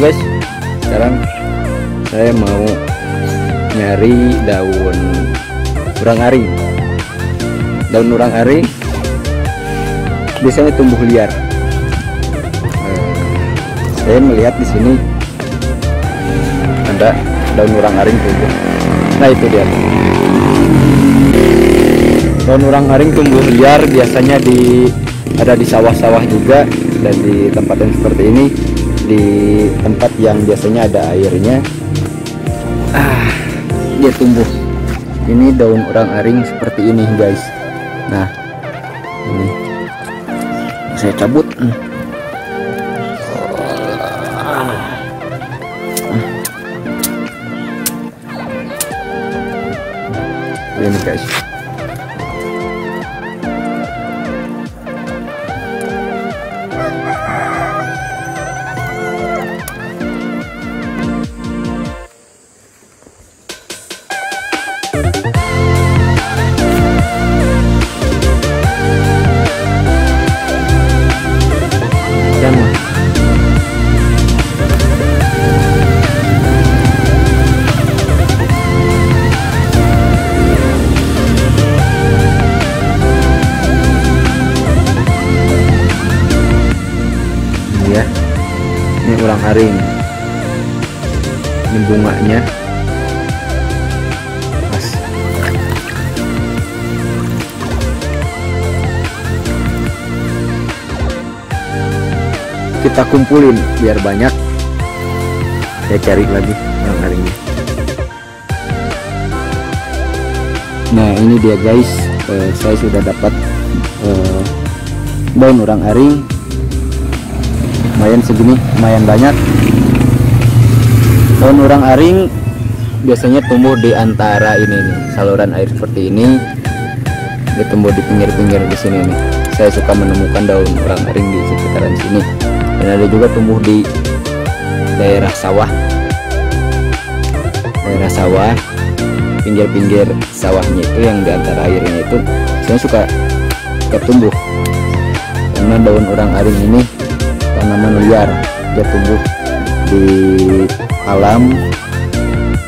guys. Sekarang saya mau nyari daun urang aring. Daun urang aring biasanya tumbuh liar. Saya melihat di sini ada daun urang aring tumbuh. Nah, itu dia. Daun urang aring tumbuh liar biasanya ada di sawah-sawah juga, dan di tempat yang seperti ini, di tempat yang biasanya ada airnya, dia tumbuh. Ini daun urang aring seperti ini, guys. Nah, ini saya cabut. Ini, guys. Ini urang aring, ini bunganya pas. Kita kumpulin biar banyak. Saya cari lagi urang aringnya. Nah, ini dia, guys. Saya sudah dapat daun urang aring lumayan segini, lumayan banyak. Daun urang aring biasanya tumbuh di antara ini nih, saluran air seperti ini. Dia tumbuh di pinggir-pinggir di sini nih. Saya suka menemukan daun urang aring di sekitaran sini. Dan ada juga tumbuh di daerah sawah. Daerah sawah, pinggir-pinggir sawahnya itu yang di antara airnya itu saya suka tumbuh. Karena daun urang aring ini tanaman liar, dia tumbuh di alam,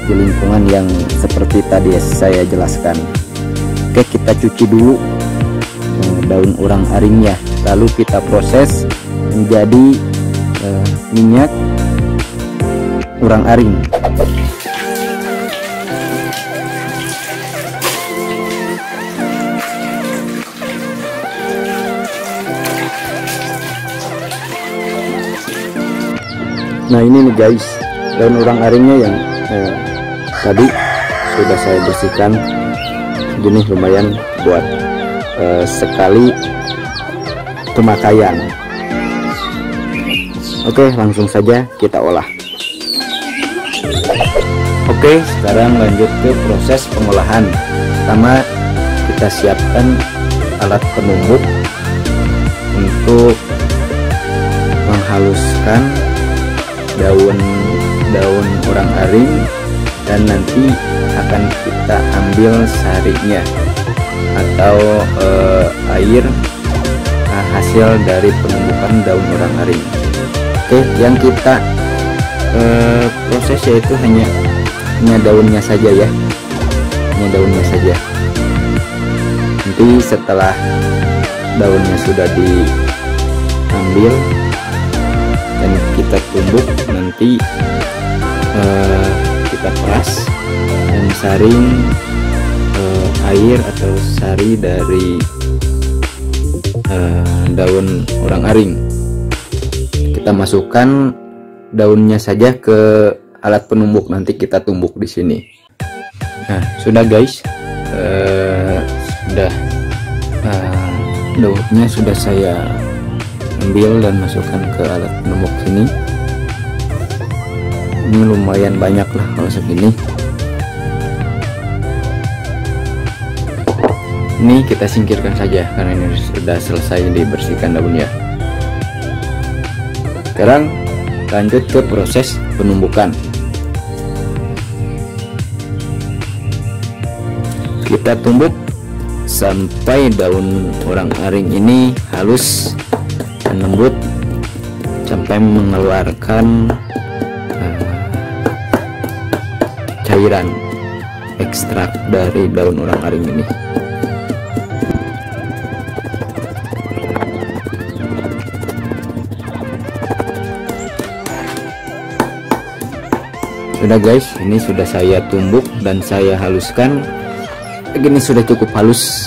di lingkungan yang seperti tadi saya jelaskan. Oke, kita cuci dulu daun urang aringnya, lalu kita proses menjadi minyak urang aring. Nah, ini nih, guys, daun urang aringnya yang tadi sudah saya bersihkan. Gini lumayan buat sekali pemakaian. Oke, langsung saja kita olah. Oke, sekarang lanjut ke proses pengolahan. Pertama, kita siapkan alat penumbuk untuk menghaluskan daun urang aring, dan nanti akan kita ambil sarinya atau air hasil dari penumbukan daun urang aring. Oke, yang kita proses yaitu hanya daunnya saja ya, hanya daunnya saja. Nanti setelah daunnya sudah diambil dan kita tumbuk, nanti kita peras dan saring air atau sari dari daun urang aring. Kita masukkan daunnya saja ke alat penumbuk, nanti kita tumbuk di sini. Nah, sudah, guys, sudah daunnya sudah saya ambil dan masukkan ke alat penumbuk sini. Ini lumayan banyak lah kalau segini. Ini kita singkirkan saja karena ini sudah selesai dibersihkan daunnya. Sekarang lanjut ke proses penumbukan. Kita tumbuk sampai daun urang aring ini halus, lembut, sampai mengeluarkan cairan ekstrak dari daun urang aring ini. Sudah guys, ini sudah saya tumbuk dan saya haluskan. Ini sudah cukup halus.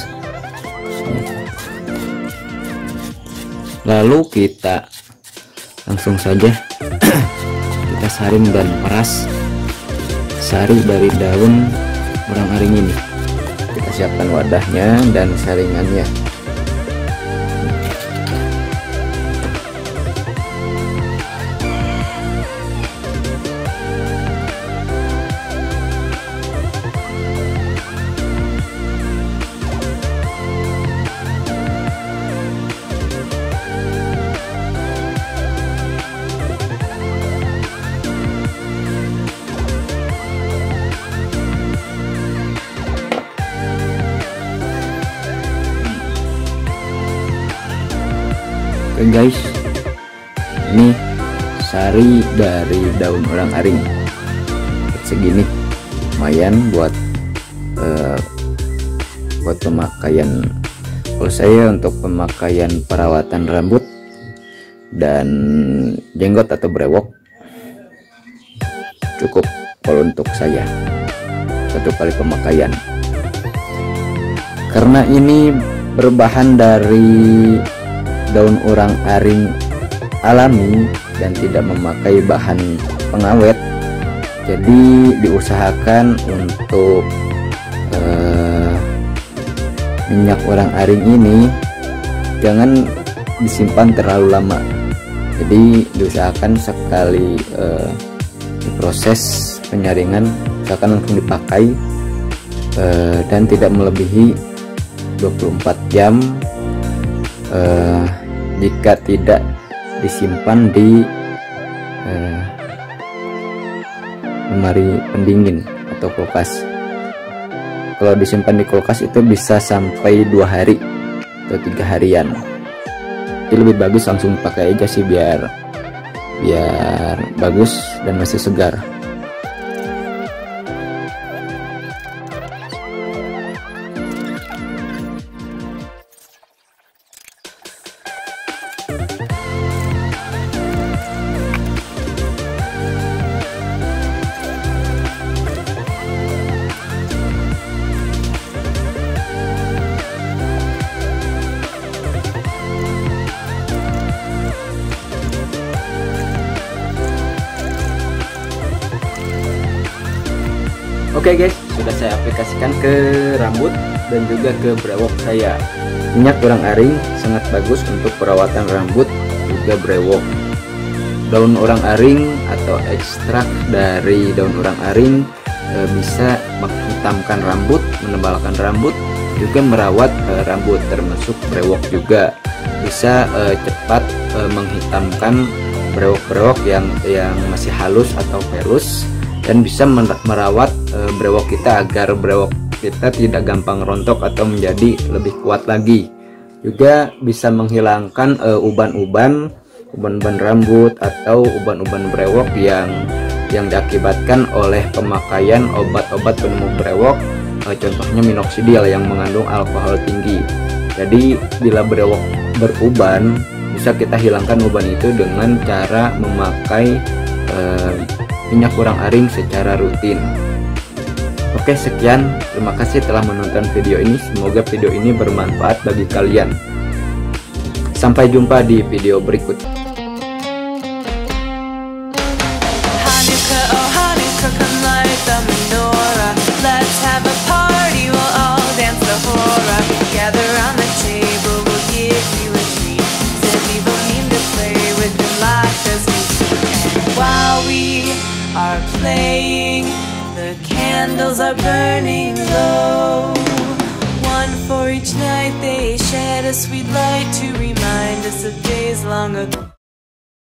Lalu kita langsung saja kita saring dan peras sari dari daun urang aring ini. Kita siapkan wadahnya dan saringannya. Oke guys, ini sari dari daun urang aring segini lumayan buat pemakaian. Kalau saya untuk pemakaian perawatan rambut dan jenggot atau brewok cukup kalau untuk saya satu kali pemakaian, karena ini berbahan dari daun urang aring alami dan tidak memakai bahan pengawet, jadi diusahakan untuk minyak urang aring ini jangan disimpan terlalu lama, jadi diusahakan sekali proses penyaringan akan langsung dipakai dan tidak melebihi 24 jam jika tidak disimpan di lemari pendingin atau kulkas. Kalau disimpan di kulkas itu bisa sampai 2 hari atau 3 harian. Jadi lebih bagus langsung pakai aja sih, biar bagus dan masih segar. Oke guys, sudah saya aplikasikan ke rambut dan juga ke brewok saya. Minyak urang aring sangat bagus untuk perawatan rambut juga brewok. Daun urang aring atau ekstrak dari daun urang aring bisa menghitamkan rambut, menebalkan rambut, juga merawat rambut termasuk brewok juga. Bisa cepat menghitamkan brewok-brewok yang masih halus atau pelus, dan bisa merawat brewok kita agar brewok kita tidak gampang rontok atau menjadi lebih kuat lagi. Juga bisa menghilangkan uban-uban rambut atau uban-uban brewok yang diakibatkan oleh pemakaian obat-obat penumbuh brewok, contohnya minoxidil yang mengandung alkohol tinggi. Jadi bila brewok beruban, bisa kita hilangkan uban itu dengan cara memakai minyak urang aring secara rutin. Oke, sekian. Terima kasih telah menonton video ini. Semoga video ini bermanfaat bagi kalian. Sampai jumpa di video berikutnya. Are playing, the candles are burning low, one for each night. They shed a sweet light to remind us of days long ago.